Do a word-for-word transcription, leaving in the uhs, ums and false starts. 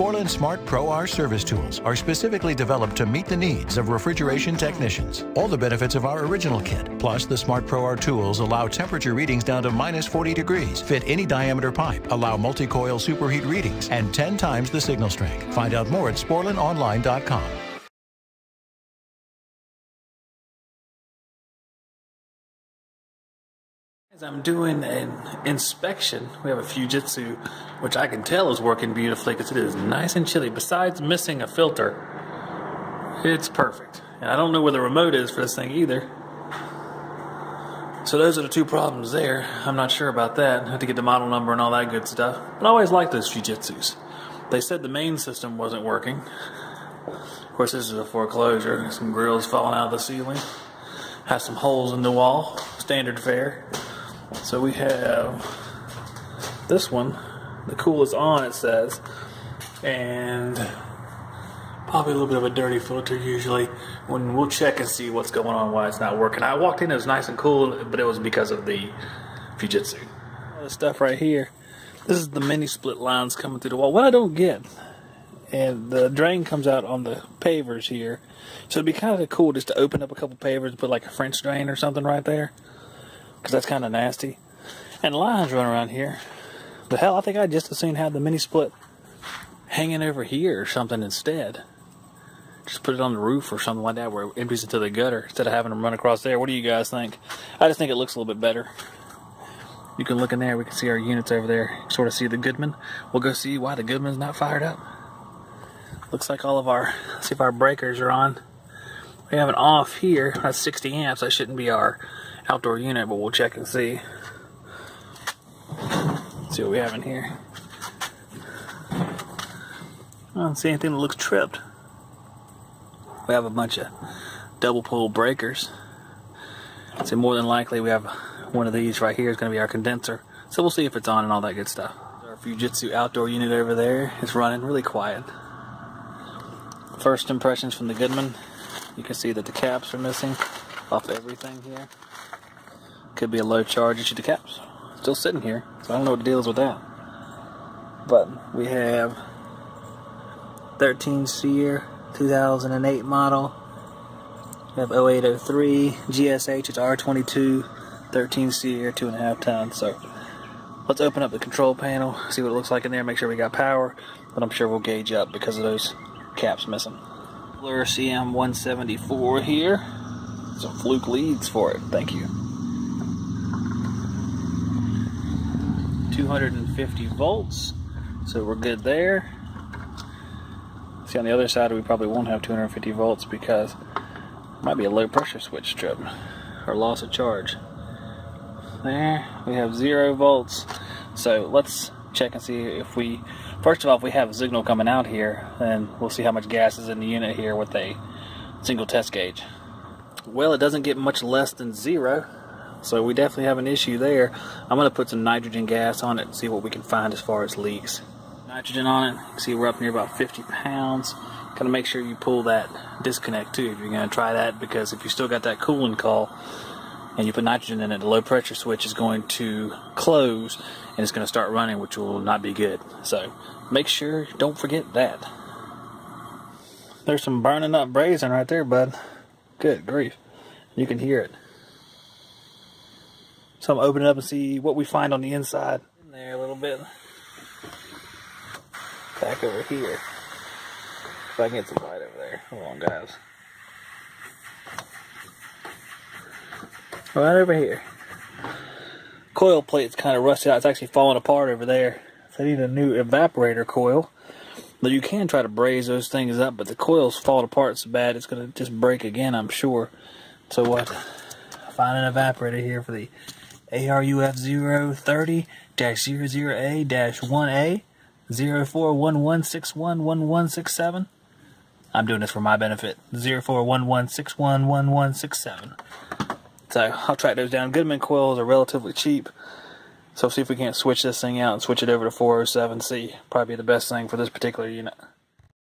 Sporlan Smart Pro R service tools are specifically developed to meet the needs of refrigeration technicians. All the benefits of our original kit, plus the Smart Pro R tools allow temperature readings down to minus forty degrees, fit any diameter pipe, allow multi-coil superheat readings, and ten times the signal strength. Find out more at Sporlan Online dot com. As I'm doing an inspection, we have a Fujitsu, which I can tell is working beautifully because it is nice and chilly. Besides missing a filter, it's perfect. And I don't know where the remote is for this thing either. So those are the two problems there. I'm not sure about that. I have to get the model number and all that good stuff. But I always like those Fujitsus. They said the main system wasn't working. Of course, this is a foreclosure. Some grills falling out of the ceiling. Has some holes in the wall. Standard fare. So we have this one, the cool is on, it says, and probably a little bit of a dirty filter usually, when we'll check and see what's going on, why it's not working. I walked in, it was nice and cool, but it was because of the Fujitsu. All this stuff right here, this is the mini split lines coming through the wall. What I don't get, and the drain comes out on the pavers here, so it'd be kind of cool just to open up a couple pavers and put like a French drain or something right there. Because that's kind of nasty. And lines run around here. But hell, I think I'd just as soon have the mini split hanging over here or something instead. Just put it on the roof or something like that where it empties into the gutter instead of having them run across there. What do you guys think? I just think it looks a little bit better. You can look in there. We can see our units over there. Sort of see the Goodman. We'll go see why the Goodman's not fired up. Looks like all of our, let's see if our breakers are on. We have an off here. That's sixty amps. That shouldn't be our outdoor unit, but we'll check and see. Let's see what we have in here. I don't see anything that looks tripped. We have a bunch of double pull breakers. So more than likely we have one of these right here is going to be our condenser. So we'll see if it's on and all that good stuff. Our Fujitsu outdoor unit over there is running really quiet. First impressions from the Goodman. You can see that the caps are missing off everything here. Could be a low charge issue to caps. Still sitting here, so I don't know what the deal is with that. But we have thirteen SEER, two thousand eight model. We have oh eight oh three, G S H, it's R twenty-two, thirteen SEER, two and a half tons. So let's open up the control panel, see what it looks like in there, make sure we got power, but I'm sure we'll gauge up because of those caps missing. L R C M one seventy-four here. Some fluke leads for it, thank you. two hundred fifty volts, so we're good there. See, on the other side we probably won't have two hundred fifty volts because it might be a low pressure switch strip or loss of charge. There we have zero volts, so let's check and see if we, first of all, if we have a signal coming out here, and we'll see how much gas is in the unit here with a single test gauge. Well, it doesn't get much less than zero. So we definitely have an issue there. I'm going to put some nitrogen gas on it and see what we can find as far as leaks. Nitrogen on it. You can see we're up near about fifty pounds. Got to make sure you pull that disconnect too if you're going to try that, because if you still got that cooling call and you put nitrogen in it, the low pressure switch is going to close and it's going to start running, which will not be good. So make sure, don't forget that. There's some burning up brazen right there, bud. Good grief. You can hear it. So I'm gonna open it up and see what we find on the inside. In there a little bit. Back over here. If I can get some light over there. Hold on, guys. Right over here. Coil plate's kind of rusted out. It's actually falling apart over there. So I need a new evaporator coil. Though you can try to braze those things up, but the coil's falling apart so bad it's gonna just break again, I'm sure. So what? Find an evaporator here for the A R U F zero three zero dash zero zero A dash one A zero four one one six one one one six seven. I'm doing this for my benefit. zero four one one six one one one six seven. So I'll track those down. Goodman coils are relatively cheap. So we'll see if we can't switch this thing out and switch it over to four oh seven C. Probably the best thing for this particular unit.